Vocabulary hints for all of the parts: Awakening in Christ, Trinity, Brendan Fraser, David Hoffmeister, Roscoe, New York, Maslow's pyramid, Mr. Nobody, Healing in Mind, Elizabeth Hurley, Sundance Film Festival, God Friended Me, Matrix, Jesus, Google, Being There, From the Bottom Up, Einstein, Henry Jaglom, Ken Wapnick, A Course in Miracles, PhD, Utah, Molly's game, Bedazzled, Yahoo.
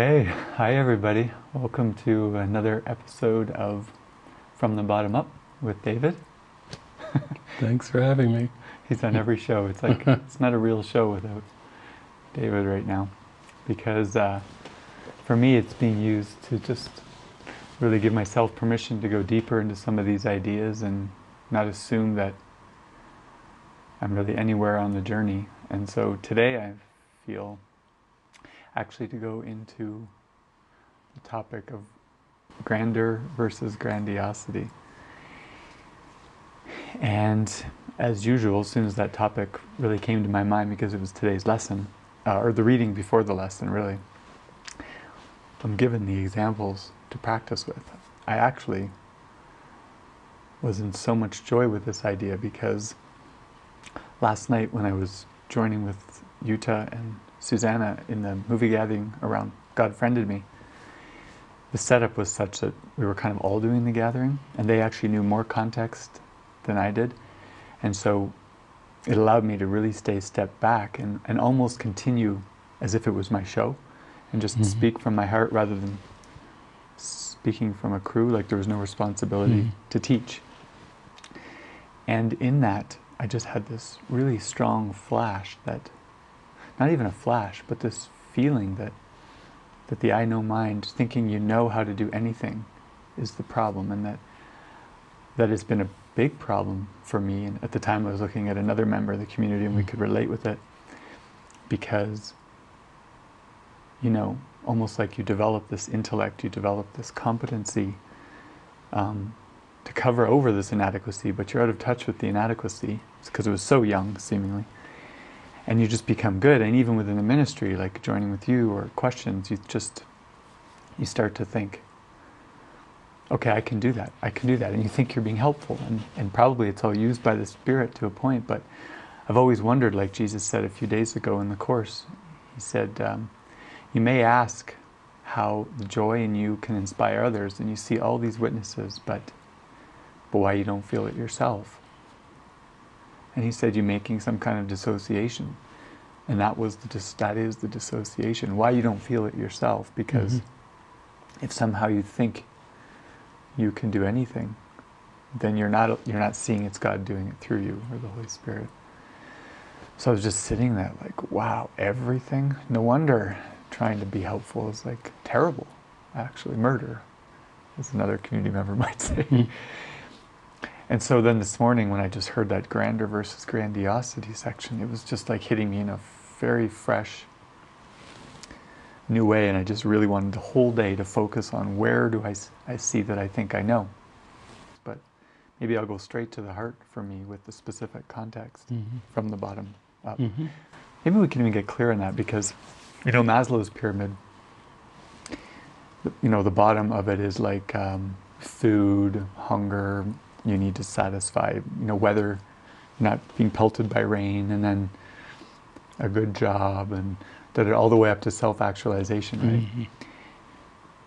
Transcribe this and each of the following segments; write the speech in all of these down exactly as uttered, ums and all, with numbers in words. Okay, hi everybody. Welcome to another episode of From the Bottom Up with David. Thanks for having me. He's on every show. It's like, it's not a real show without David right now. Because uh, for me it's being used to just really give myself permission to go deeper into some of these ideas and not assume that I'm really anywhere on the journey. And so today I feel actually to go into the topic of grandeur versus grandiosity. And as usual, as soon as that topic really came to my mind, because it was today's lesson, uh, or the reading before the lesson really, I'm given the examples to practice with. I actually was in so much joy with this idea because last night when I was joining with Utah and Susanna in the movie gathering around God Friended Me, the setup was such that we were kind of all doing the gathering, and they actually knew more context than I did, and so it allowed me to really stay step back and, and almost continue as if it was my show, and just mm-hmm. speak from my heart rather than speaking from a crew, like there was no responsibility mm-hmm. to teach. And in that, I just had this really strong flash that, not even a flash, but this feeling that that the I know mind, thinking you know how to do anything, is the problem, and that that has been a big problem for me. And at the time I was looking at another member of the community and we could relate with it, because, you know, almost like you develop this intellect, you develop this competency um, to cover over this inadequacy, but you're out of touch with the inadequacy, because it was so young, seemingly. And you just become good, and even within the ministry, like joining with you or questions, you just, you start to think, okay, I can do that, I can do that, and you think you're being helpful, and, and probably it's all used by the Spirit to a point, but I've always wondered, like Jesus said a few days ago in the Course, he said, um, you may ask how the joy in you can inspire others, and you see all these witnesses, but, but why you don't feel it yourself. And he said, you're making some kind of dissociation. And that was the dis that is the dissociation. Why you don't feel it yourself, because mm-hmm. if somehow you think you can do anything, then you're not, you're not seeing it's God doing it through you or the Holy Spirit. So I was just sitting there like, wow, everything? No wonder trying to be helpful is like terrible, actually. Murder, as another community member might say. And so then this morning when I just heard that grandeur versus grandiosity section, it was just like hitting me in a very fresh new way, and I just really wanted the whole day to focus on where do I, I see that I think I know. But maybe I'll go straight to the heart for me with the specific context mm-hmm. from the bottom up. Mm-hmm. Maybe we can even get clear on that, because, you know, Maslow's pyramid, you know, the bottom of it is like um, food, hunger, you need to satisfy, you know, weather, not being pelted by rain, and then a good job, and that all the way up to self-actualization, right? Mm-hmm.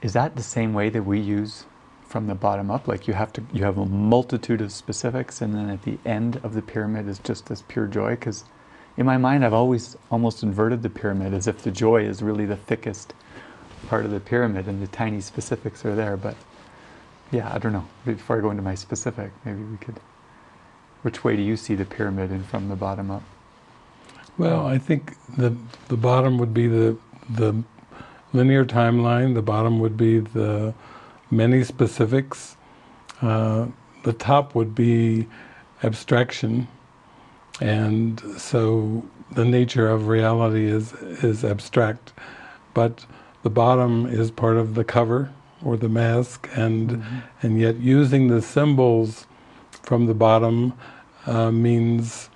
Is that the same way that we use from the bottom up? Like you have to, you have a multitude of specifics, and then at the end of the pyramid is just this pure joy? Because in my mind, I've always almost inverted the pyramid as if the joy is really the thickest part of the pyramid, and the tiny specifics are there, but yeah, I don't know. Before I go into my specific, maybe we could... Which way do you see the pyramid in from the bottom up? Well, I think the the bottom would be the the linear timeline. The bottom would be the many specifics. Uh, the top would be abstraction. And so the nature of reality is, is abstract. But the bottom is part of the cover, or the mask, and mm-hmm. and yet using the symbols from the bottom uh, means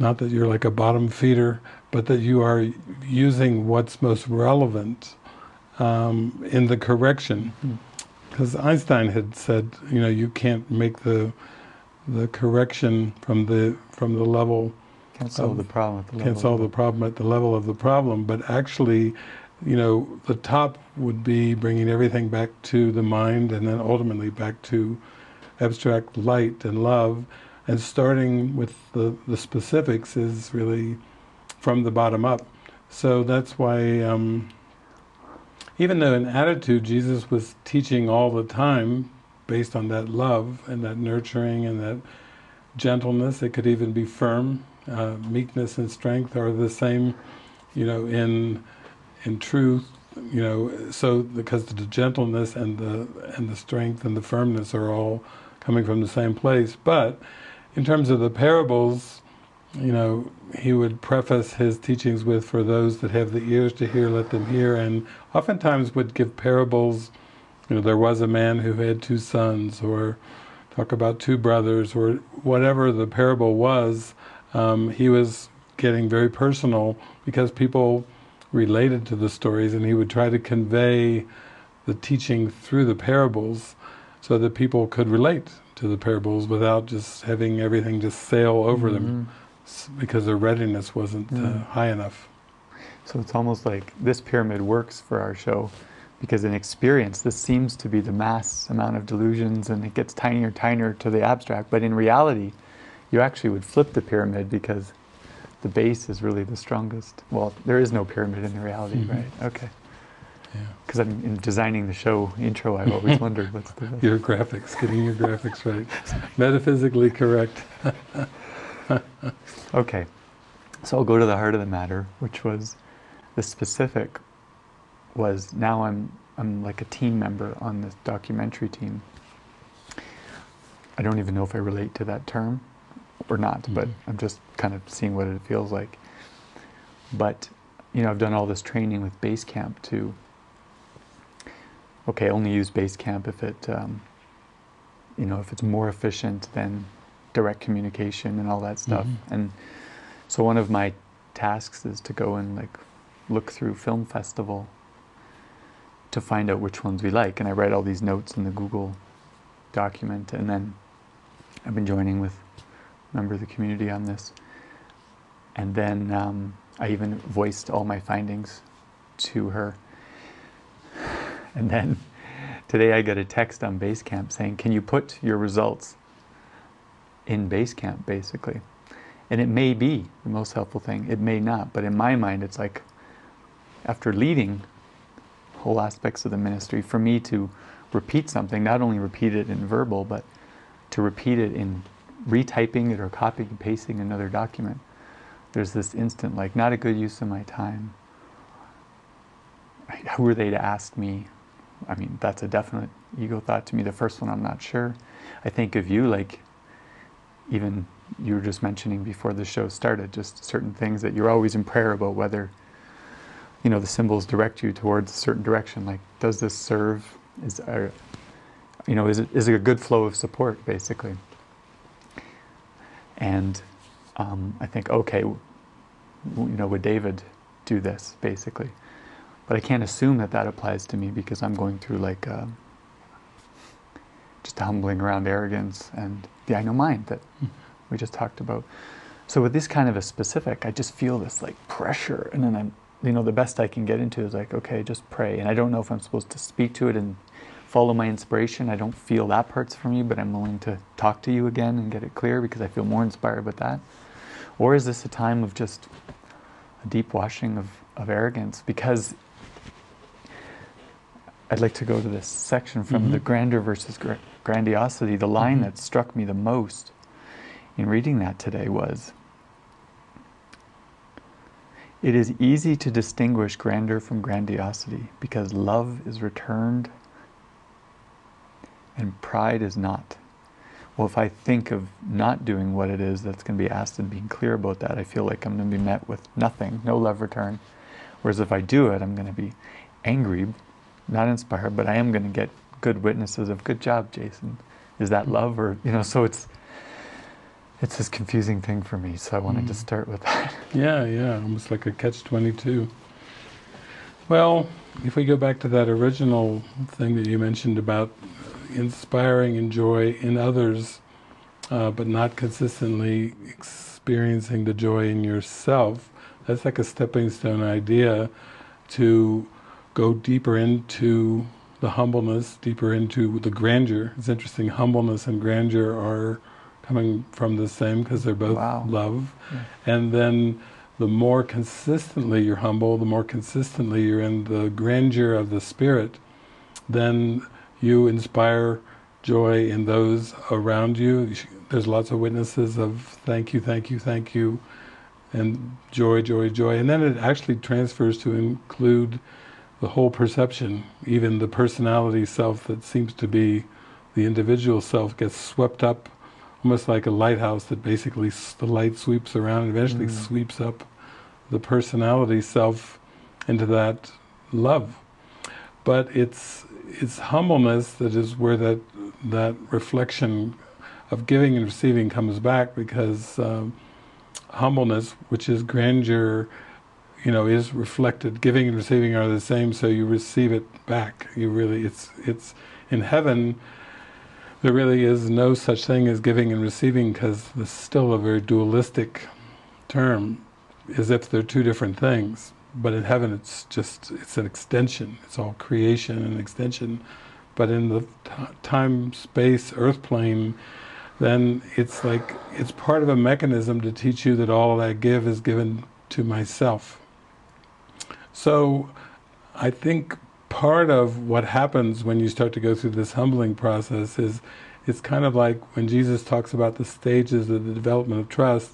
not that you're like a bottom feeder, but that you are using what's most relevant um, in the correction. Because mm-hmm. Einstein had said, you know, you can't make the the correction from the from the level. Can't solve the problem. At the level. Can't solve the problem at the level of the problem, but actually, you know, the top would be bringing everything back to the mind, and then ultimately back to abstract light and love, and starting with the, the specifics is really from the bottom up. So that's why um, even though in attitude Jesus was teaching all the time based on that love and that nurturing and that gentleness, it could even be firm, uh, meekness and strength are the same, you know, in in truth, you know, so because the gentleness and the and the strength and the firmness are all coming from the same place. But in terms of the parables, you know, he would preface his teachings with, "For those that have the ears to hear, let them hear," and oftentimes would give parables, you know, there was a man who had two sons, or talk about two brothers, or whatever the parable was, um, he was getting very personal because people related to the stories, and he would try to convey the teaching through the parables so that people could relate to the parables without just having everything just sail over mm-hmm. them, because their readiness wasn't uh, high enough. So it's almost like this pyramid works for our show, because in experience this seems to be the mass amount of delusions, and it gets tinier, tinier to the abstract, but in reality you actually would flip the pyramid, because the base is really the strongest. Well, there is no pyramid in the reality, mm-hmm. right? Okay. Because yeah. I'm in designing the show intro, I've always wondered what's the best. Your graphics, getting your graphics right. Metaphysically correct. Okay, so I'll go to the heart of the matter, which was the specific was now I'm, I'm like a team member on this documentary team. I don't even know if I relate to that term or not, mm-hmm. but I'm just kind of seeing what it feels like. But, you know, I've done all this training with Basecamp to, okay, only use Basecamp if it, um, you know, if it's more efficient than direct communication and all that stuff. Mm-hmm. And so one of my tasks is to go and like look through film festival to find out which ones we like. And I write all these notes in the Google document, and then I've been joining with a member of the community on this. And then um, I even voiced all my findings to her. And then today I got a text on Basecamp saying, "Can you put your results in Basecamp," basically. And it may be the most helpful thing, it may not, but in my mind it's like, after leading whole aspects of the ministry, for me to repeat something, not only repeat it in verbal, but to repeat it in retyping it or copying and pasting another document, there's this instant, like, not a good use of my time. Who are they to ask me? I mean, that's a definite ego thought to me. The first one, I'm not sure. I think of you, like, even you were just mentioning before the show started, just certain things that you're always in prayer about, whether, you know, the symbols direct you towards a certain direction, like, does this serve, is, are, you know, is it, is it a good flow of support, basically? And um, I think, okay, w you know, would David do this, basically? But I can't assume that that applies to me, because I'm going through, like, uh, just humbling around arrogance and the I know mind that we just talked about. So with this kind of a specific, I just feel this, like, pressure, and then I'm, you know, the best I can get into is like, okay, just pray. And I don't know if I'm supposed to speak to it and follow my inspiration. I don't feel that part's for me, but I'm willing to talk to you again and get it clear, because I feel more inspired with that. Or is this a time of just a deep washing of, of arrogance? Because I'd like to go to this section from mm-hmm. the grandeur versus gra grandiosity. The line mm-hmm. that struck me the most in reading that today was, "It is easy to distinguish grandeur from grandiosity, because love is returned and pride is not." Well, if I think of not doing what it is that's going to be asked and being clear about that, I feel like I'm going to be met with nothing, no love return. Whereas if I do it, I'm going to be angry, not inspired, but I am going to get good witnesses of, "Good job, Jason. Is that love?" Or, you know, so it's It's this confusing thing for me, so I wanted mm. to start with that. Yeah, yeah, almost like a catch twenty-two. Well, if we go back to that original thing that you mentioned about inspiring and joy in others, uh, but not consistently experiencing the joy in yourself, that's like a stepping stone idea to go deeper into the humbleness, deeper into the grandeur. It's interesting, humbleness and grandeur are coming from the same, because they're both wow. love. Yeah. And then the more consistently you're humble, the more consistently you're in the grandeur of the Spirit, then you inspire joy in those around you. There's lots of witnesses of thank you, thank you, thank you, and joy, joy, joy. And then it actually transfers to include the whole perception, even the personality self that seems to be the individual self gets swept up, almost like a lighthouse that basically s the light sweeps around and eventually mm. sweeps up the personality self into that love. But it's it's humbleness that is where that that reflection of giving and receiving comes back, because um, humbleness, which is grandeur, you know, is reflected. Giving and receiving are the same, so you receive it back. You really, it's it's in heaven. There really is no such thing as giving and receiving, because it's still a very dualistic term, as if they're two different things. But in heaven it's just, it's an extension. It's all creation and extension. But in the time, space, earth plane, then it's like, it's part of a mechanism to teach you that all that I give is given to myself. So I think part of what happens when you start to go through this humbling process is, it's kind of like when Jesus talks about the stages of the development of trust.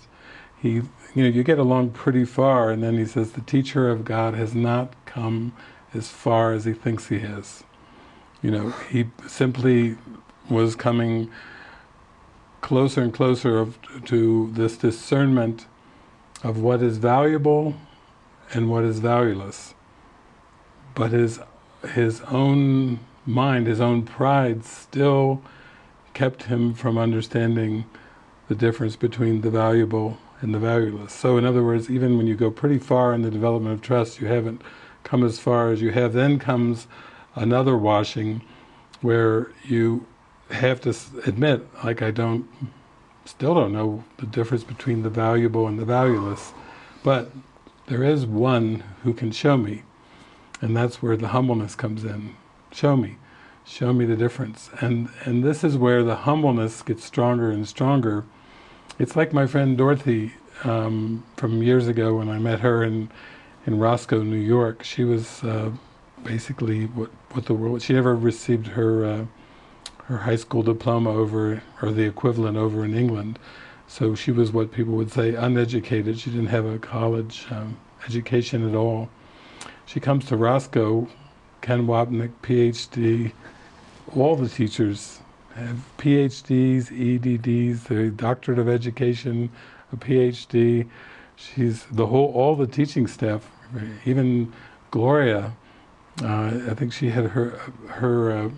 He, you know, you get along pretty far, and then he says the teacher of God has not come as far as he thinks he has. You know, he simply was coming closer and closer of, to this discernment of what is valuable and what is valueless. But his his own mind, his own pride still kept him from understanding the difference between the valuable and the valueless. So in other words, even when you go pretty far in the development of trust, you haven't come as far as you have. Then comes another washing where you have to admit, like, I don't, still don't know the difference between the valuable and the valueless, but there is one who can show me. And that's where the humbleness comes in. Show me. Show me the difference. And, and this is where the humbleness gets stronger and stronger. It's like my friend Dorothy um, from years ago when I met her in, in Roscoe, New York. She was uh, basically what, what the world... She never received her, uh, her high school diploma over, or the equivalent over in England. So she was what people would say uneducated. She didn't have a college um, education at all. She comes to Roscoe, Ken Wapnick, P H D, all the teachers have P H Ds, E D Ds, the doctorate of education, a P H D. She's the whole, all the teaching staff, even Gloria, uh, I think she had her, her uh,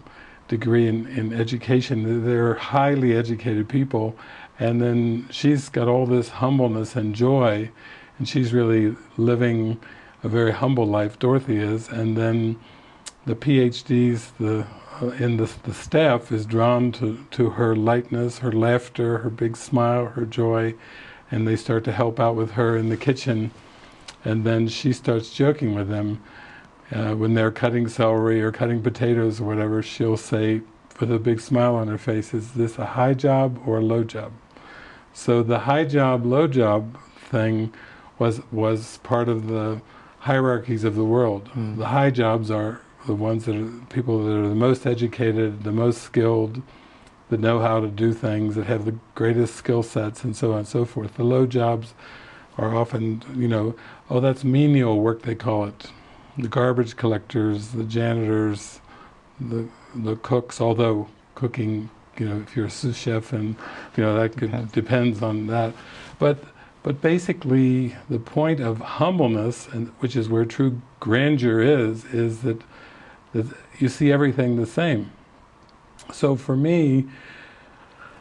degree in, in education. They're highly educated people. And then she's got all this humbleness and joy, and she's really living a very humble life, Dorothy is, and then the P H Ds the, uh, in the, the staff is drawn to, to her lightness, her laughter, her big smile, her joy, and they start to help out with her in the kitchen, and then she starts joking with them. Uh, when they're cutting celery or cutting potatoes or whatever, she'll say, with a big smile on her face, is this a high job or a low job? So the high job, low job thing was, was part of the hierarchies of the world. Mm. The high jobs are the ones that are people that are the most educated, the most skilled, that know how to do things, that have the greatest skill sets, and so on and so forth. The low jobs are often, you know, oh, that's menial work, they call it. The garbage collectors, the janitors, the the cooks, although cooking, you know, if you're a sous chef, and, you know, that could, depends. depends on that. But But basically, the point of humbleness, and which is where true grandeur is, is that, that you see everything the same. So for me,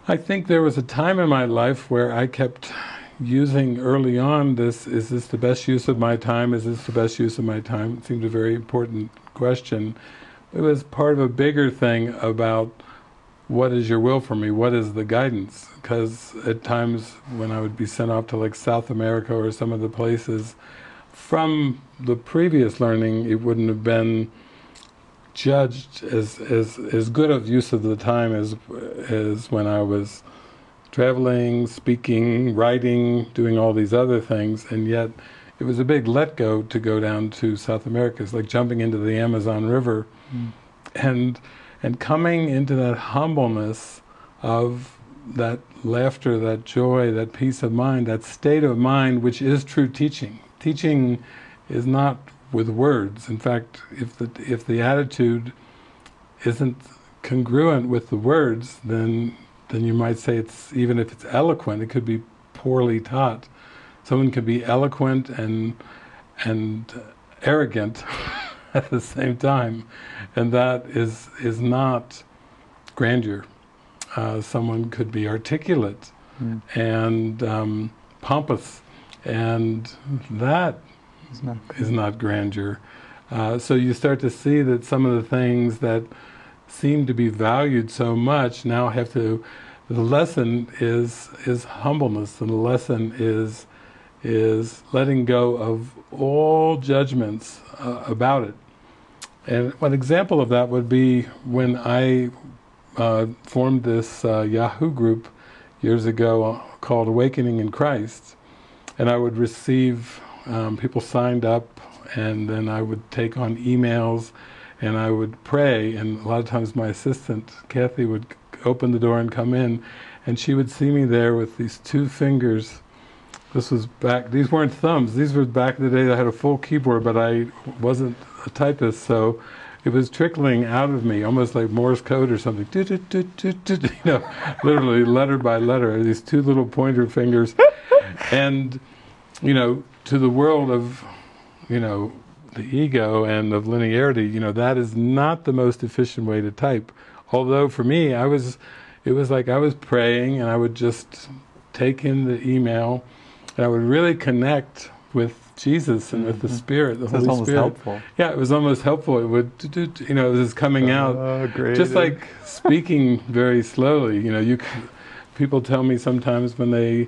I think there was a time in my life where I kept using early on this, is this the best use of my time? Is this the best use of my time? It seemed a very important question. It was part of a bigger thing about what is your will for me? What is the guidance? Because at times when I would be sent off to like South America or some of the places, from the previous learning, it wouldn't have been judged as, as, as good of use of the time as, as when I was traveling, speaking, writing, doing all these other things, and yet it was a big let-go to go down to South America. It's like jumping into the Amazon River, mm. and and coming into that humbleness of that laughter, that joy, that peace of mind, that state of mind, which is true teaching. Teaching is not with words. In fact, if the, if the attitude isn't congruent with the words, then then you might say it's, even if it's eloquent, it could be poorly taught. Someone could be eloquent and and arrogant at the same time, and that is is not grandeur. Uh, someone could be articulate mm. and um, pompous, and that is not, is not grandeur. Uh, so you start to see that some of the things that seem to be valued so much now have to, the lesson is is humbleness, and the lesson is is letting go of all judgments uh, about it. And one example of that would be when I uh, formed this uh, Yahoo group years ago called Awakening in Christ, and I would receive um, people signed up, and then I would take on emails, and I would pray, and a lot of times my assistant, Kathy, would open the door and come in, and she would see me there with these two fingers. This was back, these weren't thumbs, these were back in the day that I had a full keyboard, but I wasn't a typist, so it was trickling out of me, almost like Morse code or something, do, do, do, do, do, you know, literally letter by letter, these two little pointer fingers, and, you know, to the world of, you know, the ego and of linearity, you know, that is not the most efficient way to type. Although for me, I was, it was like I was praying, and I would just take in the email, and I would really connect with Jesus and with the Spirit, the Holy Spirit. It was almost helpful. Yeah, it was almost helpful. It would, you know, it was coming out, just like speaking very slowly. You know, you can, people tell me sometimes when they,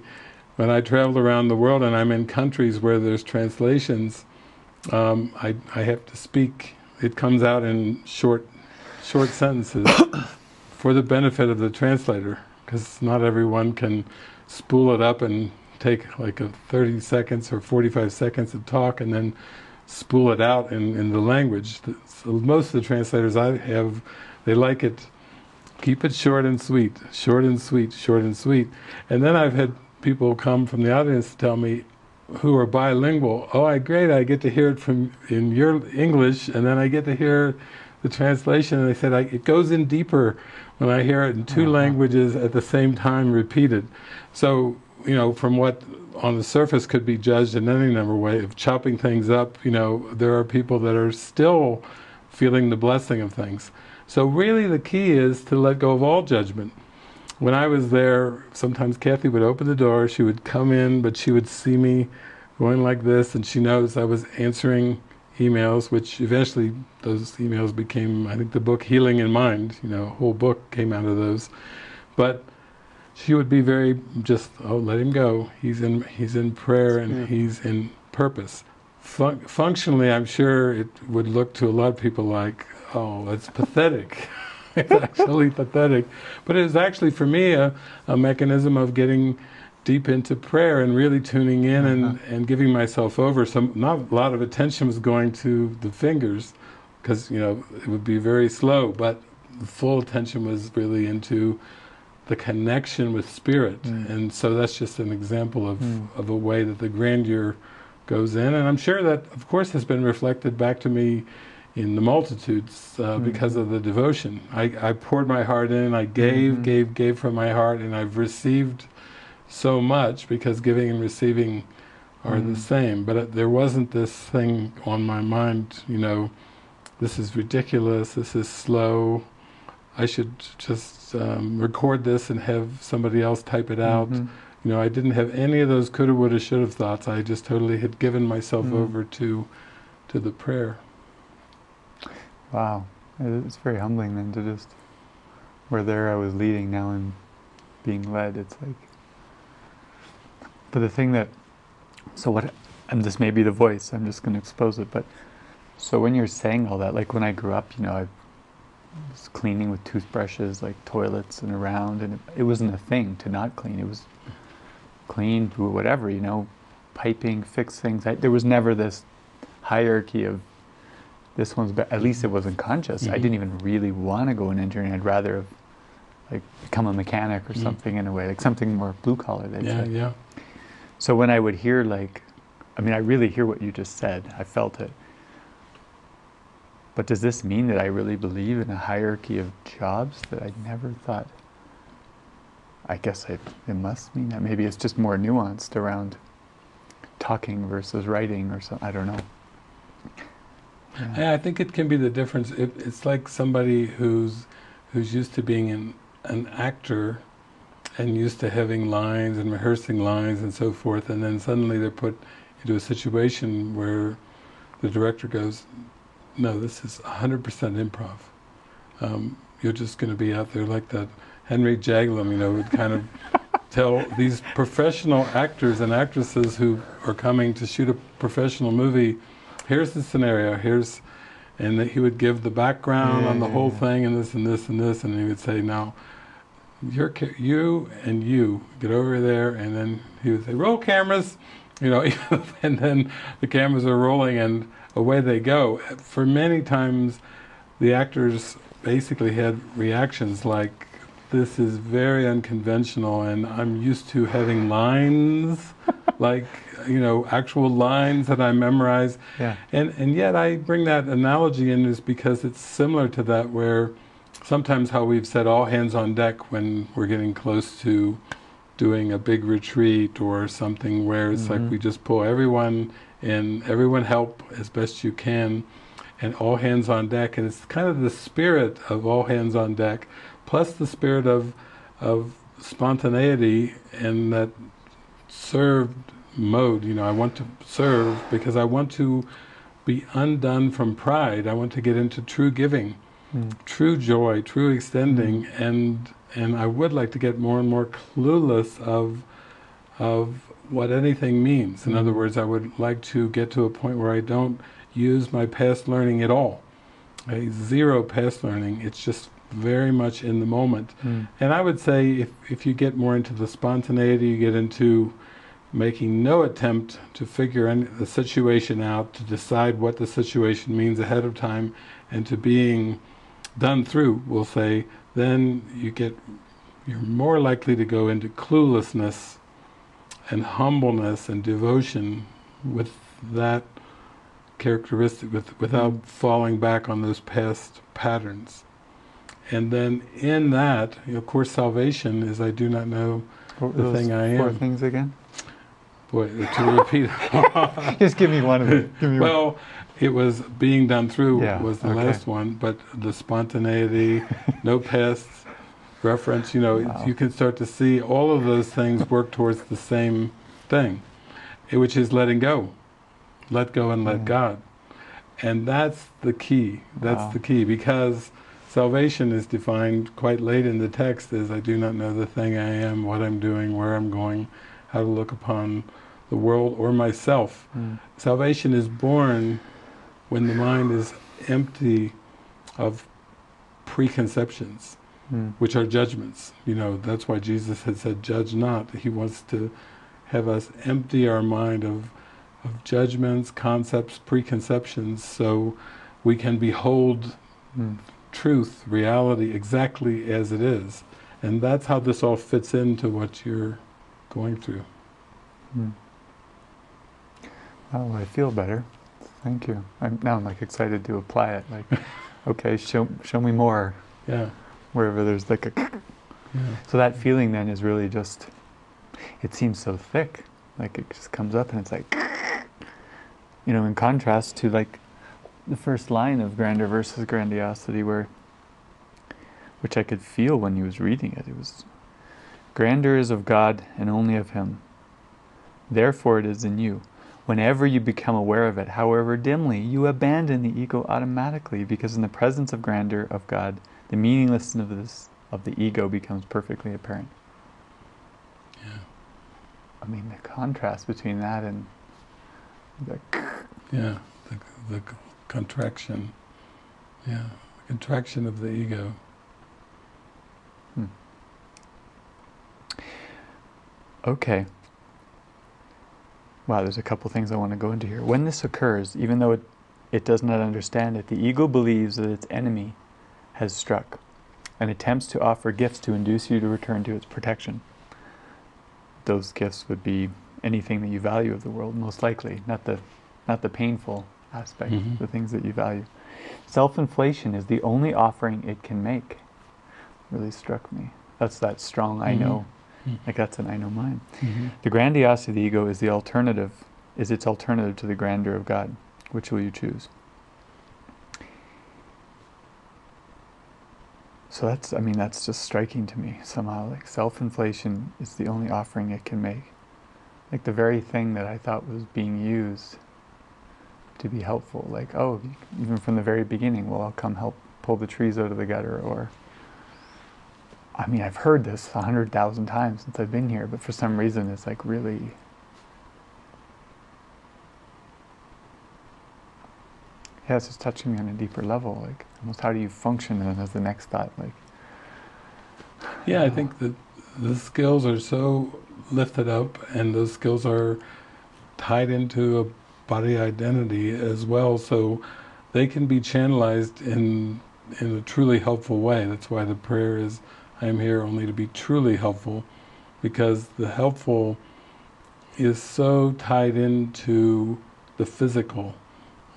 when I travel around the world and I'm in countries where there's translations, um, I, I have to speak. It comes out in short, short sentences for the benefit of the translator, because not everyone can spool it up and take like a thirty seconds or forty-five seconds of talk and then spool it out in, in the language. So most of the translators I have, they like it, keep it short and sweet, short and sweet, short and sweet. And then I've had people come from the audience to tell me, who are bilingual, oh, I great, I get to hear it from in your English, and then I get to hear the translation, and they said I, it goes in deeper when I hear it in two uh-huh. languages at the same time repeated. So, you know, from what on the surface could be judged in any number of ways of chopping things up, you know, there are people that are still feeling the blessing of things. So really the key is to let go of all judgment. When I was there, sometimes Kathy would open the door, she would come in, but she would see me going like this, and she knows I was answering emails, which eventually those emails became, I think, the book Healing in Mind, you know, a whole book came out of those. But she would be very just, oh, let him go. He's in, he's in prayer and he's in purpose. Fun functionally, I'm sure it would look to a lot of people like, oh, that's pathetic. It's actually pathetic. But it was actually, for me, a, a mechanism of getting deep into prayer and really tuning in and, and giving myself over. Some, not a lot of attention was going to the fingers, because, you know, it would be very slow, but the full attention was really into the connection with spirit, mm. and so that's just an example of, mm. of a way that the grandeur goes in, and I'm sure that, of course, has been reflected back to me in the multitudes uh, mm. because of the devotion. I, I poured my heart in, I gave, mm. gave, gave from my heart, and I've received so much, because giving and receiving are mm. the same, but it, there wasn't this thing on my mind, you know, this is ridiculous, this is slow, I should just um, record this and have somebody else type it out. Mm-hmm. You know, I didn't have any of those coulda, woulda, shoulda thoughts. I just totally had given myself mm. over to to the prayer. Wow, it's very humbling then to just, where there I was leading, now I'm being led. It's like, but the thing that, so what, and this may be the voice, I'm just going to expose it, but so when you're saying all that, like when I grew up, you know, I just cleaning with toothbrushes, like toilets and around, and it, it wasn't a thing to not clean. It was clean, do whatever, you know, piping, fix things. I, there was never this hierarchy of this one's better. At least it wasn't conscious. Mm-hmm. I didn't even really want to go in engineering. I'd rather have like become a mechanic or mm-hmm. something in a way, like something more blue collar. They'd yeah, say. yeah. So when I would hear like, I mean, I really hear what you just said. I felt it. But does this mean that I really believe in a hierarchy of jobs that I never thought? I guess I, it must mean that. Maybe it's just more nuanced around talking versus writing or something. I don't know. Yeah. Yeah, I think it can be the difference. It, it's like somebody who's who's used to being an, an actor and used to having lines and rehearsing lines and so forth, and then suddenly they're put into a situation where the director goes, no, this is one hundred percent improv. Um, you're just going to be out there like that. Henry Jaglom, you know, would kind of tell these professional actors and actresses who are coming to shoot a professional movie, here's the scenario, here's, and he would give the background yeah, on the yeah, whole yeah. thing, and this and this and this, and he would say, now, you're, you and you, get over there, and then he would say, roll cameras, you know, and then the cameras are rolling and away they go. For many times, the actors basically had reactions like, this is very unconventional, and I'm used to having lines, like, you know, actual lines that I memorize. Yeah. And, and yet I bring that analogy in is because it's similar to that, where sometimes how we've said all hands on deck when we're getting close to doing a big retreat or something, where it's mm-hmm. like we just pull everyone in, everyone help as best you can, and all hands on deck. And it's kind of the spirit of all hands on deck, plus the spirit of, of spontaneity and that served mode. You know, I want to serve because I want to be undone from pride. I want to get into true giving, mm. true joy, true extending, mm. and and I would like to get more and more clueless of, of what anything means. In mm. other words, I would like to get to a point where I don't use my past learning at all. I zero past learning. It's just very much in the moment. Mm. And I would say if, if you get more into the spontaneity, you get into making no attempt to figure any, the situation out, to decide what the situation means ahead of time, and to being done through, we'll say, then you get, you're more likely to go into cluelessness and humbleness and devotion with that characteristic, with, without mm. falling back on those past patterns. And then in that, of course, salvation is I do not know what the thing I am. Four things again? Boy, to repeat. Just give me one of them. Give me well, one. It was being done through yeah, was the okay. last one, but the spontaneity, no past reference, you know, wow. you can start to see all of those things work towards the same thing, which is letting go. Let go and let mm. God. And that's the key. That's wow. the key, because salvation is defined quite late in the text as I do not know the thing I am, what I'm doing, where I'm going, how to look upon the world or myself. Mm. Salvation is born when the mind is empty of preconceptions, mm. which are judgments. You know, that's why Jesus had said, judge not. He wants to have us empty our mind of, of judgments, concepts, preconceptions, so we can behold mm. truth, reality, exactly as it is. And that's how this all fits into what you're going through. Mm. Oh, I feel better. Thank you. I'm, now I'm like excited to apply it. Like, okay, show, show me more. Yeah. Wherever there's like a... Yeah. So that feeling then is really just... It seems so thick. Like it just comes up and it's like... You know, in contrast to like the first line of Grandeur versus Grandiosity, where, which I could feel when he was reading it. It was, grandeur is of God and only of Him. Therefore it is in you. Whenever you become aware of it, however dimly, you abandon the ego automatically, because in the presence of grandeur of God, the meaninglessness of this of the ego becomes perfectly apparent. Yeah. I mean, the contrast between that and the... Yeah, the, the contraction. Yeah, contraction of the ego. Hmm. Okay. Wow, there's a couple things I want to go into here. When this occurs, even though it, it does not understand it, the ego believes that its enemy has struck and attempts to offer gifts to induce you to return to its protection. Those gifts would be anything that you value of the world, most likely, not the, not the painful aspect, mm-hmm. the things that you value. Self-inflation is the only offering it can make. Really struck me. That's that strong I mm-hmm. know. Mm-hmm. Like that's an I know mine. Mm-hmm. The grandiosity of the ego is the alternative, is its alternative to the grandeur of God. Which will you choose? So that's, I mean, that's just striking to me somehow. Like self-inflation is the only offering it can make. Like the very thing that I thought was being used to be helpful. Like, oh, even from the very beginning, well, I'll come help pull the trees out of the gutter, or... I mean, I've heard this a hundred thousand times since I've been here, but for some reason it's like really... Yeah, it's just touching me on a deeper level. Like, almost how do you function? And that's the next thought. Like, yeah, uh, I think that the skills are so lifted up, and those skills are tied into a body identity as well, so they can be channelized in in a truly helpful way. That's why the prayer is, I am here only to be truly helpful, because the helpful is so tied into the physical.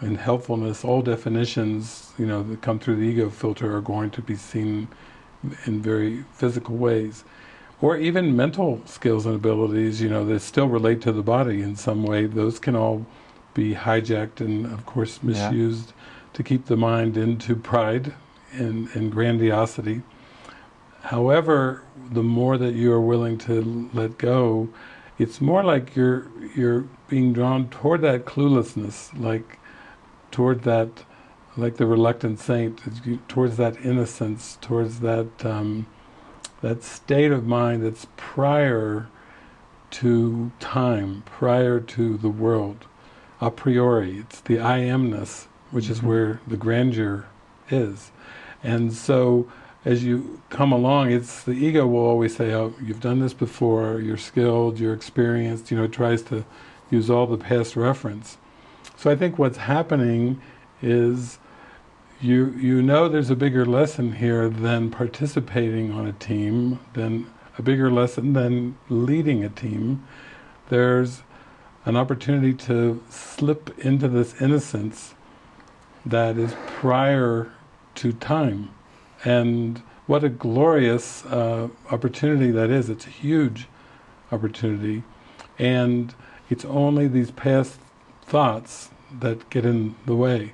And helpfulness, all definitions, you know, that come through the ego filter are going to be seen in very physical ways. Or even mental skills and abilities, you know, that still relate to the body in some way. Those can all be hijacked and, of course, misused yeah. to keep the mind into pride and, and grandiosity. However, the more that you are willing to let go, it's more like you're, you're being drawn toward that cluelessness, like toward that, like the reluctant saint, towards that innocence, towards that um, that state of mind that's prior to time, prior to the world, a priori. It's the I amness, which mm-hmm. is where the grandeur is. And so, as you come along, it's the ego will always say, "Oh, you've done this before. You're skilled. You're experienced." You know, it tries to use all the past reference. So I think what's happening is you you know there's a bigger lesson here than participating on a team, than a bigger lesson than leading a team. There's an opportunity to slip into this innocence that is prior to time. And what a glorious uh, opportunity that is. It's a huge opportunity. And it's only these past thoughts that get in the way,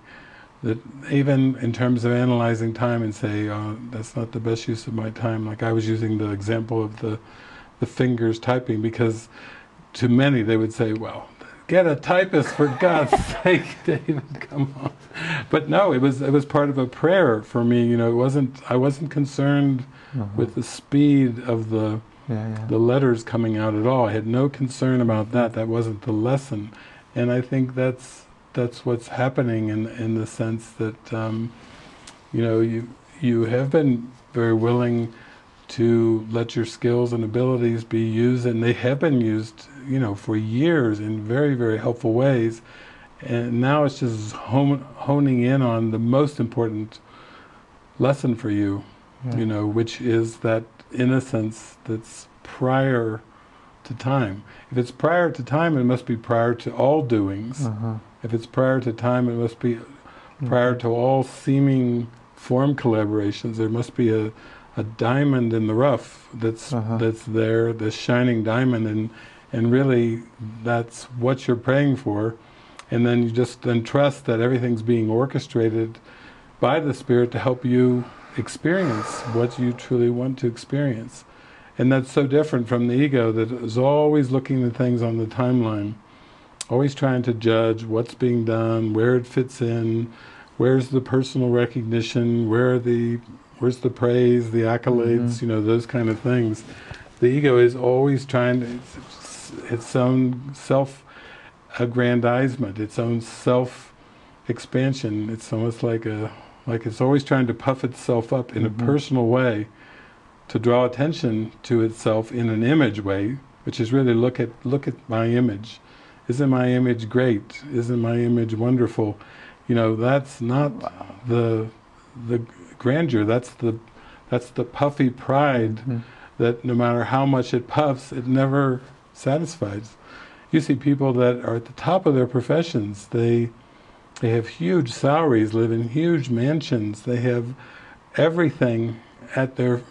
that even in terms of analyzing time and say, oh, that's not the best use of my time. Like I was using the example of the, the fingers typing, because to many they would say, well, get a typist for God's sake, David, come on. But no, it was, it was part of a prayer for me, you know, it wasn't, I wasn't concerned mm-hmm. with the speed of the, yeah, yeah. the letters coming out at all. I had no concern about that, that wasn't the lesson. And I think that's that's what's happening in in the sense that um, you know you you have been very willing to let your skills and abilities be used, and they have been used, you know, for years in very very helpful ways. And now it's just home, honing in on the most important lesson for you, yeah. you know, which is that innocence that's prior to time. If it's prior to time, it must be prior to all doings. Uh-huh. If it's prior to time, it must be prior mm-hmm. to all seeming form collaborations. There must be a, a diamond in the rough that's uh-huh. that's there, the shining diamond, and and really that's what you're praying for. And then you just then trust that everything's being orchestrated by the Spirit to help you experience what you truly want to experience. And that's so different from the ego that is always looking at things on the timeline, always trying to judge what's being done, where it fits in, where's the personal recognition, where are the, where's the praise, the accolades, mm-hmm. you know, those kind of things. The ego is always trying to, its, its own self-aggrandizement, its own self-expansion. It's almost like a Like it's always trying to puff itself up in mm-hmm. a personal way to draw attention to itself in an image way, which is really look at, look at my image. Isn't my image great? Isn't my image wonderful? You know, that's not wow. the, the grandeur, that's the, that's the puffy pride mm-hmm. that no matter how much it puffs, it never satisfies. You see people that are at the top of their professions, they, they have huge salaries, live in huge mansions, they have everything at their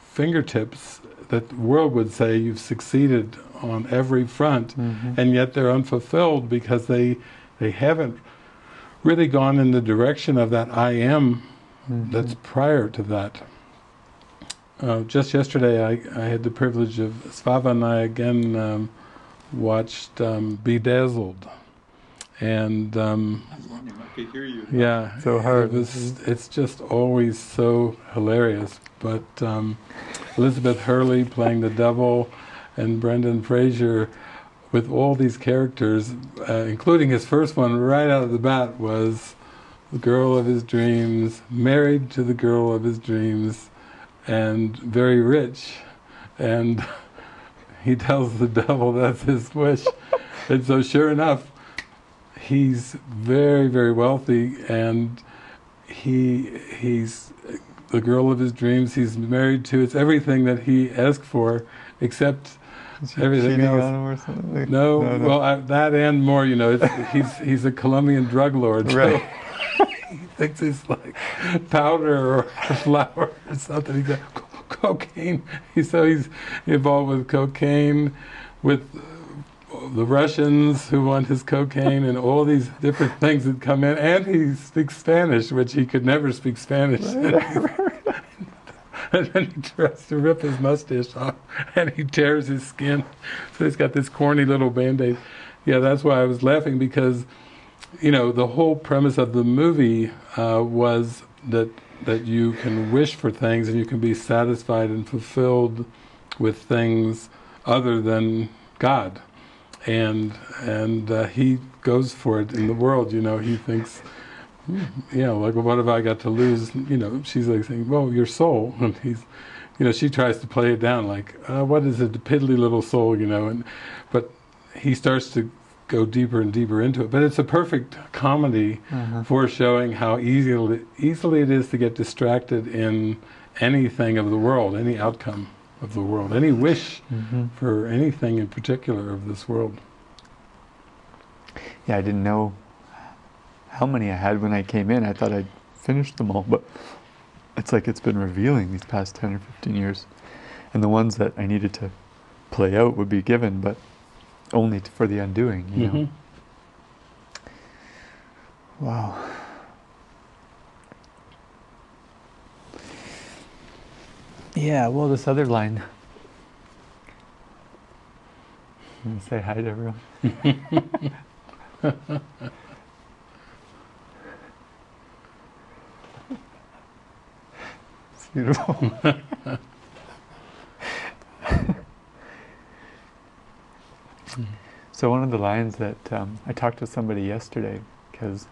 fingertips that the world would say you've succeeded on every front, mm-hmm. and yet they're unfulfilled because they, they haven't really gone in the direction of that I am mm-hmm. that's prior to that. Uh, just yesterday I, I had the privilege of, Svava and I again um, watched um, Bedazzled, and um, I was wondering if I could hear you. Yeah, so hard. It was, it's just always so hilarious, but um, Elizabeth Hurley playing the devil and Brendan Fraser with all these characters, uh, including his first one right out of the bat was the girl of his dreams, married to the girl of his dreams, and very rich, and he tells the devil that's his wish. And so sure enough, he's very, very wealthy, and he he's the girl of his dreams he's married to. It's everything that he asked for, except everything else. No, no, no, well, I, that and more, you know, it's, he's, he's a Colombian drug lord. Right. So thinks it's like powder or flour or something. He's like, co cocaine. He's, so he's involved with cocaine, with uh, the Russians who want his cocaine, and all these different things that come in. And he speaks Spanish, which he could never speak Spanish. And then he tries to rip his mustache off, and he tears his skin. So he's got this corny little Band-Aid. Yeah, that's why I was laughing, because you know, the whole premise of the movie uh, was that that you can wish for things and you can be satisfied and fulfilled with things other than God, and and uh, he goes for it in the world. You know, he thinks, you know, like, well, what have I got to lose? You know, she's like saying, well, your soul, and he's, you know, she tries to play it down, like, uh, what is a piddly little soul, you know, and but he starts to go deeper and deeper into it. But it's a perfect comedy mm-hmm. for showing how easily, easily it is to get distracted in anything of the world, any outcome of the world, any wish mm-hmm. for anything in particular of this world. Yeah, I didn't know how many I had when I came in. I thought I'd finished them all, but it's like it's been revealing these past ten or fifteen years. And the ones that I needed to play out would be given, but only t for the undoing, you know. Mm-hmm. Wow. Yeah, well, this other line. I'm going to say hi to everyone. It's beautiful. So one of the lines that um, I talked to somebody yesterday, because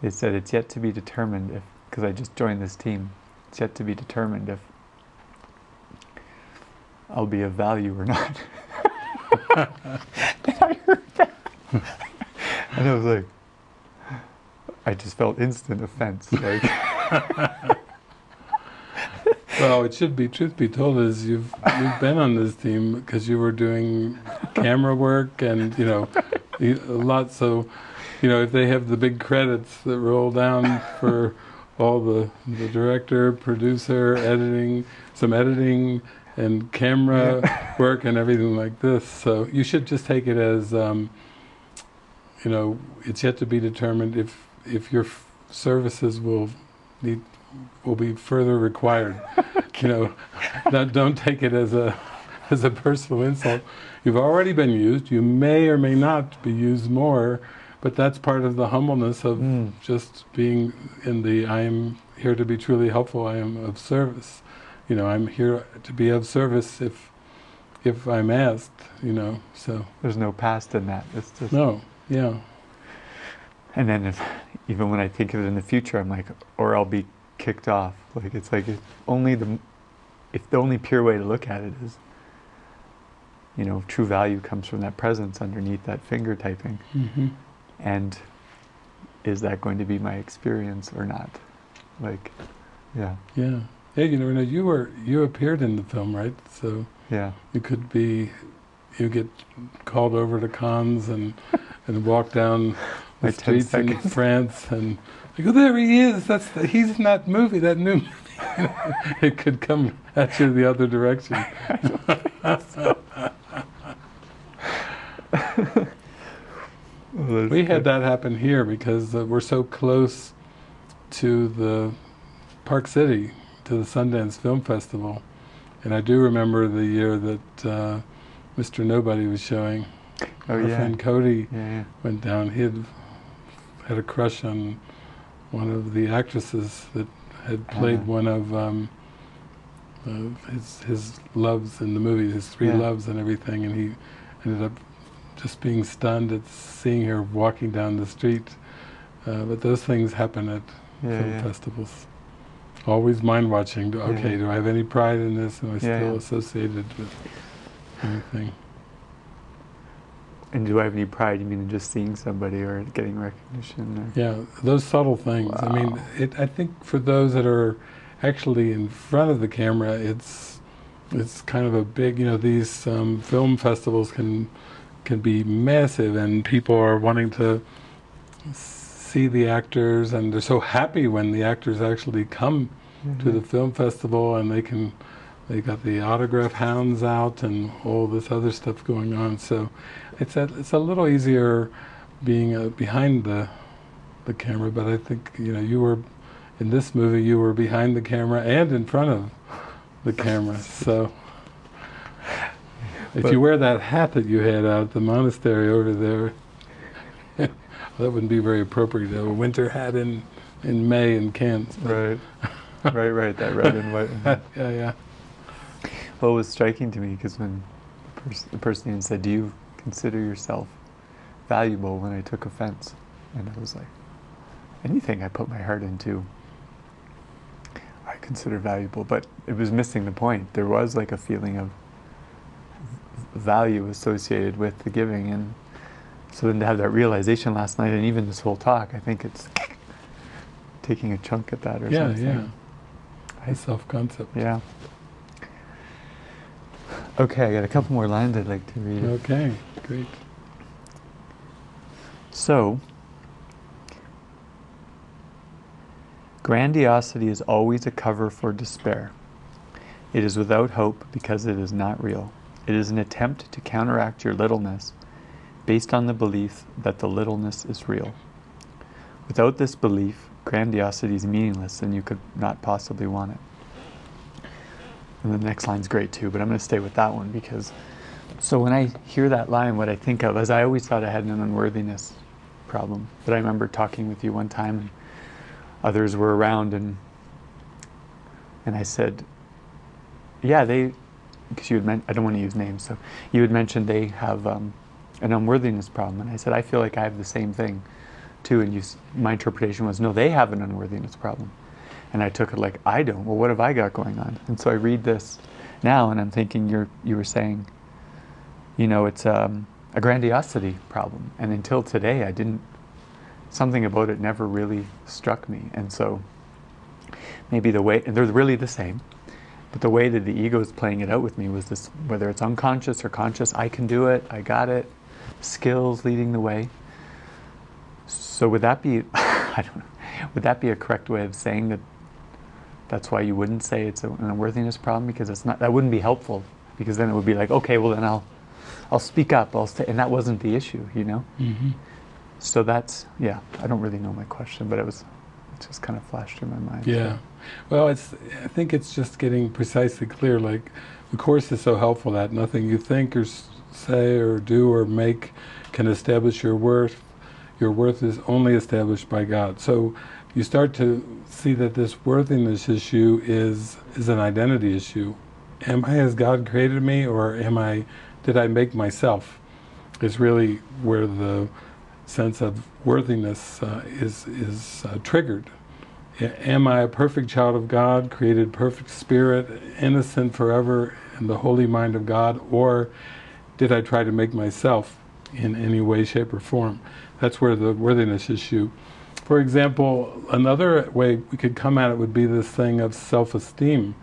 they said it's yet to be determined if, because I just joined this team, it's yet to be determined if I'll be of value or not. And I heard that. And I was like, I just felt instant offense. Like, well, it should be, truth be told, is you've, you've been on this team because you were doing camera work and, you know, a lot. So, you know, if they have the big credits that roll down for all the, the director, producer, editing, some editing and camera yeah. work and everything like this. So you should just take it as, um, you know, it's yet to be determined if, if your f services will need will be further required. You know, don't, don't take it as a as a personal insult. You've already been used. You may or may not be used more, but that's part of the humbleness of mm. just being in the I am here to be truly helpful, I am of service. You know, I'm here to be of service if if I'm asked, you know, so. There's no past in that. It's just no, yeah. And then if even when I think of it in the future, I'm like, or I'll be kicked off. Like, it's like, if only the, if the only pure way to look at it is, you know, true value comes from that presence underneath that finger typing. Mm-hmm. And is that going to be my experience or not? Like, yeah. Yeah. Yeah, you never know. You were, you appeared in the film, right? So yeah, you could be, you get called over to cons and and walk down the streets in France and like, oh, there he is. That's the, he's in that movie, that new movie. It could come at you the other direction. I don't think so. Well, we had good. that happen here because uh, we're so close to the Park City, to the Sundance Film Festival, and I do remember the year that uh, Mister Nobody was showing. Oh, Our yeah. friend Cody yeah, yeah. went down. He had, had a crush on one of the actresses that had played uh-huh. one of um, uh, his his loves in the movie, his three yeah. loves and everything, and he ended up just being stunned at seeing her walking down the street. Uh, but those things happen at yeah, film yeah. festivals. Always mind-watching. Okay, yeah. do I have any pride in this? Am I yeah, still yeah. associated with anything? And do I have any pride? You mean in just seeing somebody or getting recognition? Or? Yeah, those subtle things. Wow. I mean, it, I think for those that are actually in front of the camera, it's it's kind of a big. You know, these um, film festivals can can be massive, and people are wanting to see the actors, and they're so happy when the actors actually come mm-hmm. to the film festival, and they can. They got the autograph hounds out and all this other stuff going on, so it's a, it's a little easier being uh, behind the the camera. But I think, you know, you were in this movie, you were behind the camera and in front of the camera. So if but you wear that hat that you had out at the monastery over there, well, that wouldn't be very appropriate to have a winter hat in in May in Cairns. Right, right, right. That red and white. And yeah, yeah. Well, it was striking to me because when the, pers the person even said, do you consider yourself valuable, when I took offense? And I was like, anything I put my heart into, I consider valuable. But it was missing the point. There was like a feeling of value associated with the giving. And so then to have that realization last night, and even this whole talk, I think it's taking a chunk at that or yeah, something. Yeah, yeah. The self-concept. Yeah. Okay, I got a couple more lines I'd like to read. Okay, great. So, grandiosity is always a cover for despair. It is without hope because it is not real. It is an attempt to counteract your littleness based on the belief that the littleness is real. Without this belief, grandiosity is meaningless and you could not possibly want it. And the next line's great too, but I'm going to stay with that one because, so when I hear that line, what I think of is I always thought I had an unworthiness problem. But I remember talking with you one time, and others were around, and and I said, yeah, they, because you had mentioned, I don't want to use names, so you had mentioned they have um, an unworthiness problem, and I said, I feel like I have the same thing too, and you, my interpretation was, no, they have an unworthiness problem. And I took it like, I don't. Well, what have I got going on? And so I read this now, and I'm thinking you're, you were saying, you know, it's um, a grandiosity problem. And until today, I didn't, something about it never really struck me. And so maybe the way, and they're really the same, but the way that the ego is playing it out with me was this, whether it's unconscious or conscious, I can do it, I got it, skills leading the way. So would that be, I don't know, would that be a correct way of saying that that's why you wouldn't say it's an unworthiness problem? Because it's not, that wouldn't be helpful, because then it would be like, okay, well then I'll, I'll speak up, I'll say, and that wasn't the issue, you know? Mm-hmm. So that's, yeah, I don't really know my question, but it was, it just kind of flashed through my mind. Yeah, so. Well, it's, I think it's just getting precisely clear, like, the Course is so helpful that nothing you think or say or do or make can establish your worth. Your worth is only established by God. So you start to see that this worthiness issue is is an identity issue. Am I as God created me, or am I, did I make myself? Is really where the sense of worthiness uh, is, is uh, triggered. Am I a perfect child of God, created perfect spirit, innocent forever in the holy mind of God, or did I try to make myself in any way, shape, or form? That's where the worthiness issue. For example, another way we could come at it would be this thing of self-esteem.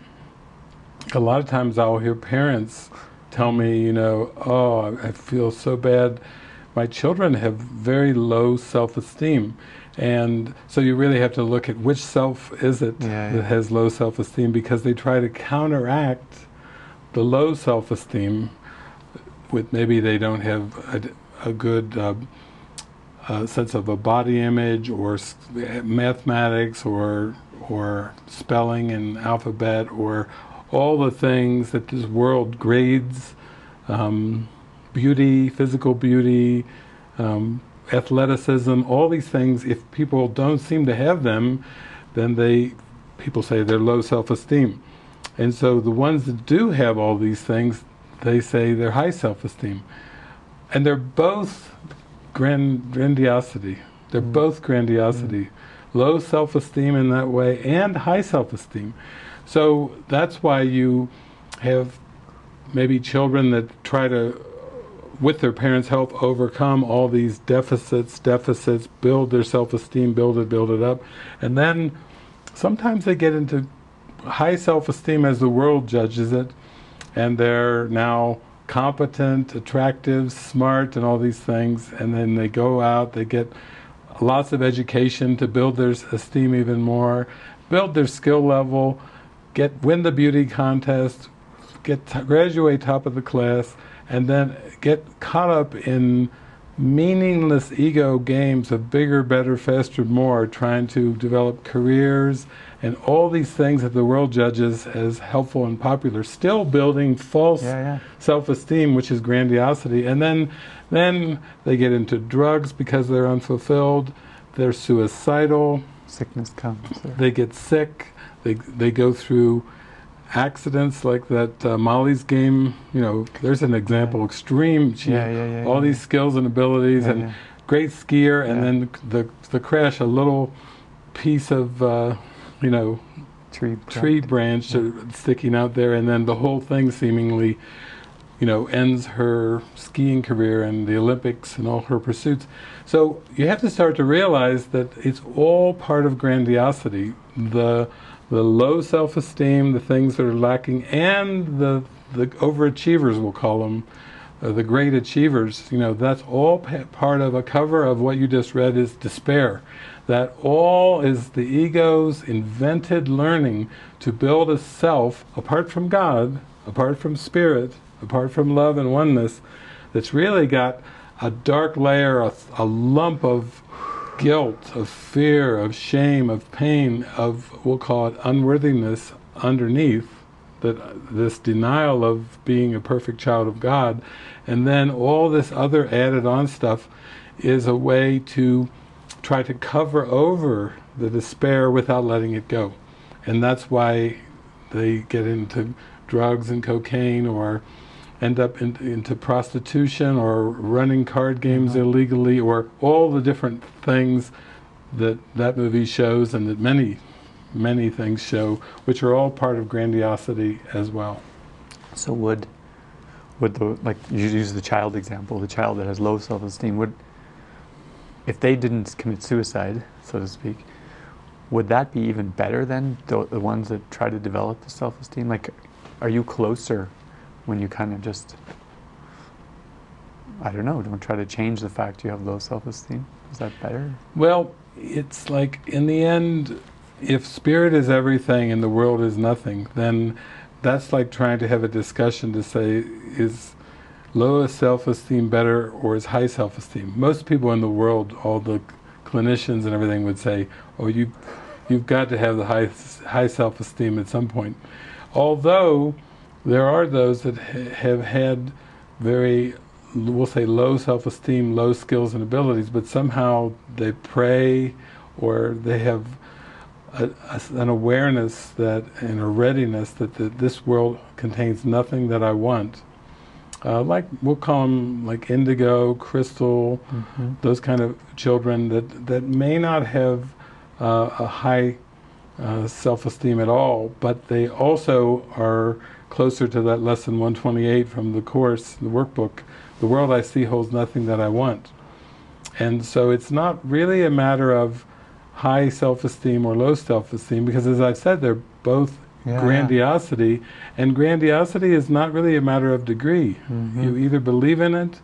A lot of times I'll hear parents tell me, you know, oh, I feel so bad. My children have very low self-esteem. And so you really have to look at which self is it yeah, yeah. that has low self-esteem, because they try to counteract the low self-esteem with maybe they don't have a, a good uh, uh, sense of a body image, or mathematics, or, or spelling and alphabet, or all the things that this world grades, um, beauty, physical beauty, um, athleticism, all these things. If people don't seem to have them, then they, people say they're low self-esteem. And so the ones that do have all these things, they say they're high self-esteem. And they're both grand, grandiosity. They're mm. both grandiosity. Mm. Low self-esteem in that way, and high self-esteem. So that's why you have maybe children that try to, with their parents' help, overcome all these deficits, deficits, build their self-esteem, build it, build it up. And then sometimes they get into high self-esteem as the world judges it, and they're now competent, attractive, smart, and all these things. And then they go out, they get lots of education to build their esteem even more, build their skill level, get win the beauty contest, get graduate top of the class, and then get caught up in meaningless ego games of bigger, better, faster, more, trying to develop careers and all these things that the world judges as helpful and popular, still building false yeah, yeah. self-esteem, which is grandiosity. And then, then they get into drugs because they're unfulfilled, they're suicidal. Sickness comes. Sir. They get sick, they, they go through accidents like that uh, Molly's Game, you know, there's an example, extreme, she, yeah, yeah, yeah, all yeah. these skills and abilities yeah, and yeah. great skier, and yeah. then the, the crash, a little piece of, uh, you know, tree, tree branch yeah. sticking out there, and then the whole thing seemingly, you know, ends her skiing career and the Olympics and all her pursuits. So you have to start to realize that it's all part of grandiosity. The the low self-esteem, the things that are lacking, and the the overachievers, we'll call them, uh, the great achievers, you know, that's all pa part of a cover of what you just read is despair. That all is the ego's invented learning to build a self apart from God, apart from spirit, apart from love and oneness, that's really got a dark layer, a, a lump of guilt, of fear, of shame, of pain, of, we'll call it unworthiness underneath, that this denial of being a perfect child of God. And then all this other added on stuff is a way to try to cover over the despair without letting it go. And that's why they get into drugs and cocaine, or end up in, into prostitution, or running card games mm-hmm. illegally, or all the different things that that movie shows, and that many, many things show, which are all part of grandiosity as well. So would, would the, like you use the child example, the child that has low self-esteem, would, if they didn't commit suicide, so to speak, would that be even better than the, the ones that try to develop the self-esteem? Like, are you closer when you kind of just, I don't know, don't try to change the fact you have low self-esteem? Is that better? Well, it's like, in the end, if spirit is everything and the world is nothing, then that's like trying to have a discussion to say, is low self-esteem better, or is high self-esteem? Most people in the world, all the clinicians and everything, would say, oh, you, you've got to have the high, high self-esteem at some point. Although, there are those that ha have had very, we'll say, low self-esteem, low skills and abilities, but somehow they pray, or they have a, a, an awareness that, and a readiness that the, this world contains nothing that I want, Uh, like, we'll call them like indigo, crystal, mm-hmm. those kind of children that, that may not have uh, a high uh, self-esteem at all, but they also are closer to that lesson one twenty-eight from the Course, the workbook, the world I see holds nothing that I want. And so it's not really a matter of high self-esteem or low self-esteem, because as I've said, they're both Yeah. grandiosity, and grandiosity is not really a matter of degree. Mm-hmm. You either believe in it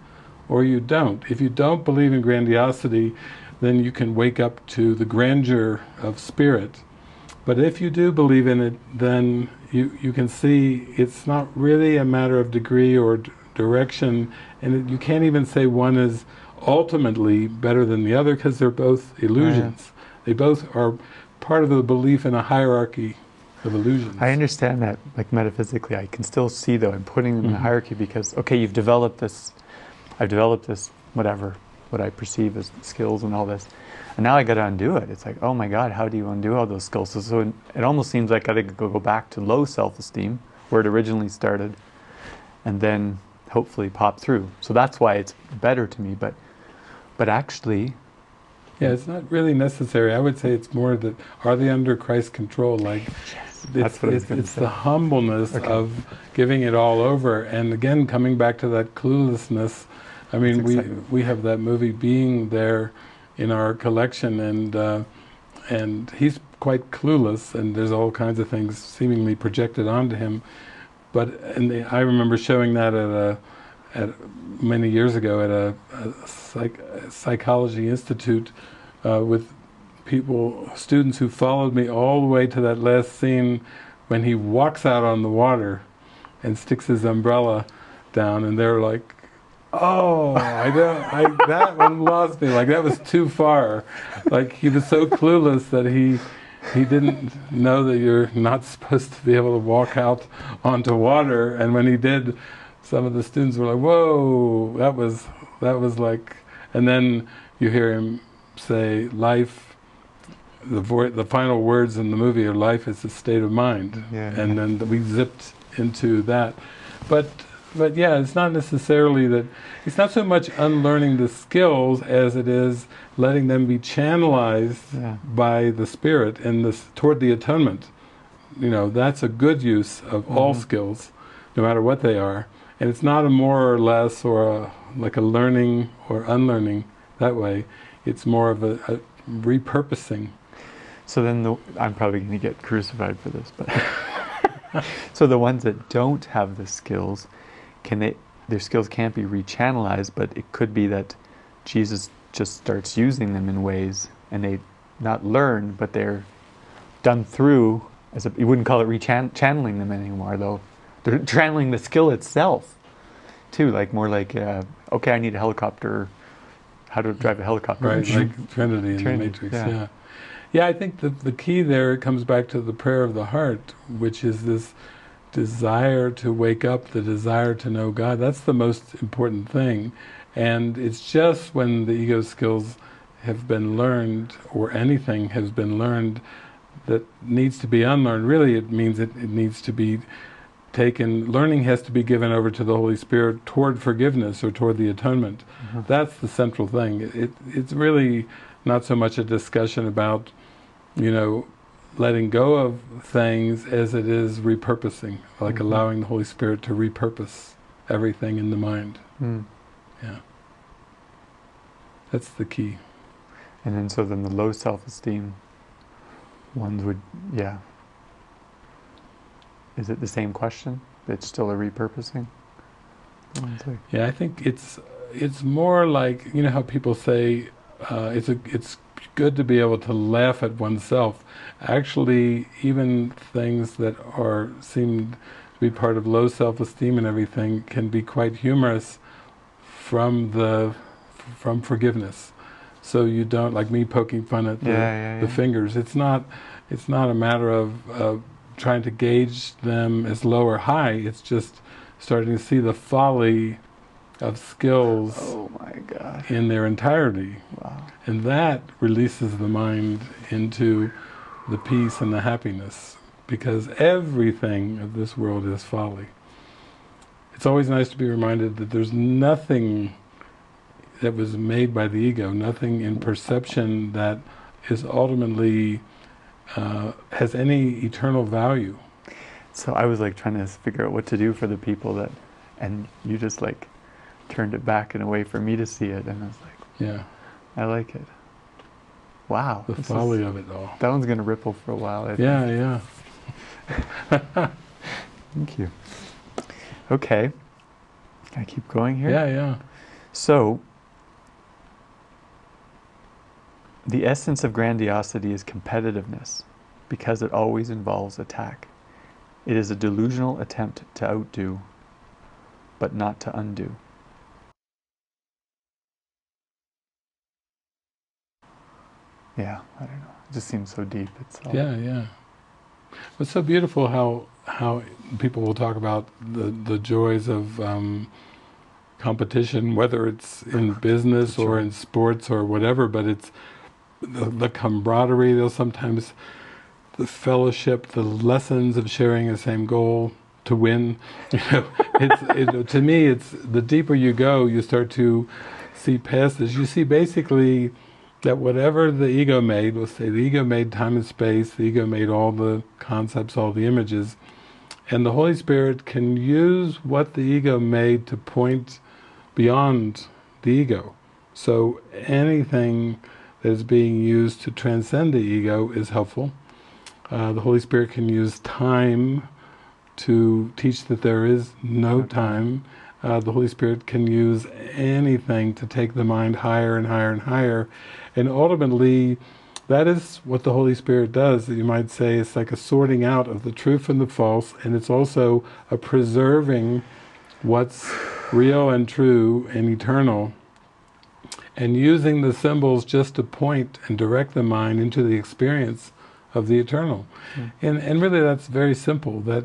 or you don't. If you don't believe in grandiosity, then you can wake up to the grandeur of spirit. But if you do believe in it, then you, you can see it's not really a matter of degree or d direction, and it, you can't even say one is ultimately better than the other, because they're both illusions. Right. They both are part of the belief in a hierarchy of illusions. I understand that, like metaphysically, I can still see though, I'm putting them in mm-hmm. a hierarchy because, okay, you've developed this, I've developed this, whatever, what I perceive as skills and all this, and now I got to undo it. It's like, oh my God, how do you undo all those skills? So, so it almost seems like I got to go back to low self-esteem, where it originally started, and then hopefully pop through. So that's why it's better to me, but, but actually, yeah, it's not really necessary. I would say it's more that, are they under Christ's control? Like, yes, it's, that's what it's, it's the humbleness okay. of giving it all over. And again, coming back to that cluelessness, I mean, we, we have that movie Being There in our collection, and, uh, and he's quite clueless, and there's all kinds of things seemingly projected onto him. But and the, I remember showing that at a At many years ago at a, a, psych, a psychology institute uh, with people, students who followed me all the way to that last scene when he walks out on the water and sticks his umbrella down, and they're like, oh, I don't, I, that one lost me, like that was too far. Like he was so clueless that he He didn't know that you're not supposed to be able to walk out onto water, and when he did, some of the students were like, whoa, that was, that was like, and then you hear him say, life, the, vo the final words in the movie are, life is a state of mind. Yeah, and yeah. then we zipped into that. But, but yeah, it's not necessarily that, it's not so much unlearning the skills as it is letting them be channelized yeah. by the Spirit and this, toward the atonement. You know, that's a good use of mm-hmm. all skills, no matter what they are. And it's not a more or less or a, like a learning or unlearning that way. It's more of a, a repurposing. So then the, I'm probably going to get crucified for this, but so the ones that don't have the skills, can they, their skills can't be rechannelized, but it could be that Jesus just starts using them in ways and they not learn, but they're done through, as a, you wouldn't call it rechanneling them anymore though. They're channeling the skill itself, too. Like more like, uh, okay, I need a helicopter. How to drive a helicopter? Right, like Trinity in Trinity, the Matrix. Yeah, yeah. yeah I think the the key there comes back to the prayer of the heart, which is this desire to wake up, the desire to know God. That's the most important thing, and it's just when the ego skills have been learned, or anything has been learned, that needs to be unlearned. Really, it means it, it needs to be taken, learning has to be given over to the Holy Spirit toward forgiveness or toward the atonement. Mm-hmm. That's the central thing. It, it's really not so much a discussion about, you know, letting go of things as it is repurposing, like mm-hmm. allowing the Holy Spirit to repurpose everything in the mind. Mm. Yeah. That's the key. And then so then the low self-esteem ones would, yeah. Is it the same question? It's still a repurposing? Yeah, I think it's it's more like, you know how people say uh, it's a, it's good to be able to laugh at oneself. Actually, even things that are seem to be part of low self-esteem and everything can be quite humorous from the from forgiveness. So you don't, like me poking fun at the, yeah, yeah, yeah. the fingers. It's not it's not a matter of uh, trying to gauge them as low or high. It's just starting to see the folly of skills oh my God. in their entirety. Wow. And that releases the mind into the peace and the happiness, because everything of this world is folly. it's always nice to be reminded that there's nothing that was made by the ego, nothing in perception that is ultimately uh, has any eternal value. So I was like trying to figure out what to do for the people that, and you just like turned it back in a way for me to see it, and I was like, yeah, I like it. Wow. The folly is, of it all. That one's going to ripple for a while, I think. Yeah, yeah. Thank you. Okay. Can I keep going here? Yeah, yeah. So, the essence of grandiosity is competitiveness, because it always involves attack. It is a delusional attempt to outdo, but not to undo. Yeah, I don't know. It just seems so deep. It's all yeah, yeah. It's so beautiful how how people will talk about the the joys of um, competition, whether it's in business or in sports or whatever. But it's the, the camaraderie. They'll sometimes the fellowship, the lessons of sharing the same goal to win. You know, it's it, to me, it's the deeper you go, you start to see past this. You see basically that whatever the ego made, we'll say the ego made time and space, the ego made all the concepts, all the images, and the Holy Spirit can use what the ego made to point beyond the ego. So anything that is being used to transcend the ego is helpful. Uh, the Holy Spirit can use time to teach that there is no time. Uh, the Holy Spirit can use anything to take the mind higher and higher and higher. And ultimately, that is what the Holy Spirit does. You might say it's like a sorting out of the true from the false, and it's also a preserving what's real and true and eternal, and using the symbols just to point and direct the mind into the experience of the eternal. Mm. And, and really that's very simple. That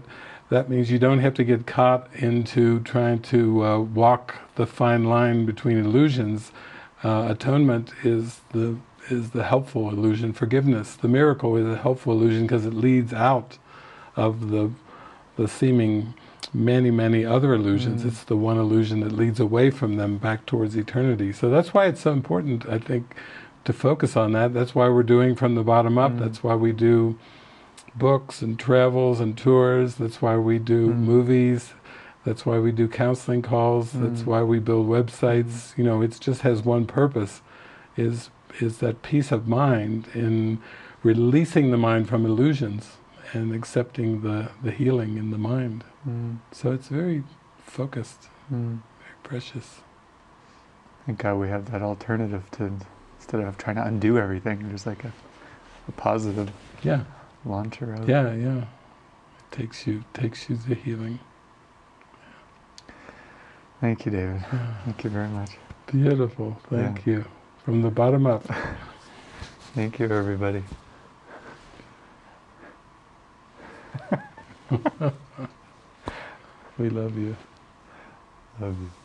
That means you don't have to get caught into trying to uh, walk the fine line between illusions. Uh, atonement is the is the helpful illusion. Forgiveness, the miracle, is a helpful illusion because it leads out of the the seeming many many other illusions. Mm. It's the one illusion that leads away from them back towards eternity. So that's why it's so important, I think, to focus on that. That's why we're doing From the Bottom Up. Mm. That's why we do books and travels and tours. That's why we do mm. movies. That's why we do counseling calls. Mm. That's why we build websites. Mm. You know, it just has one purpose, is is that peace of mind in releasing the mind from illusions and accepting the, the healing in the mind. Mm. So it's very focused, mm. very precious. Thank God we have that alternative to, instead of trying to undo everything, there's like a, a positive. Yeah. Launcher out. Yeah, yeah. It takes you, takes you to healing. Thank you, David. Yeah. Thank you very much. Beautiful. Thank yeah. you. From the bottom up. Thank you, everybody. We love you. Love you.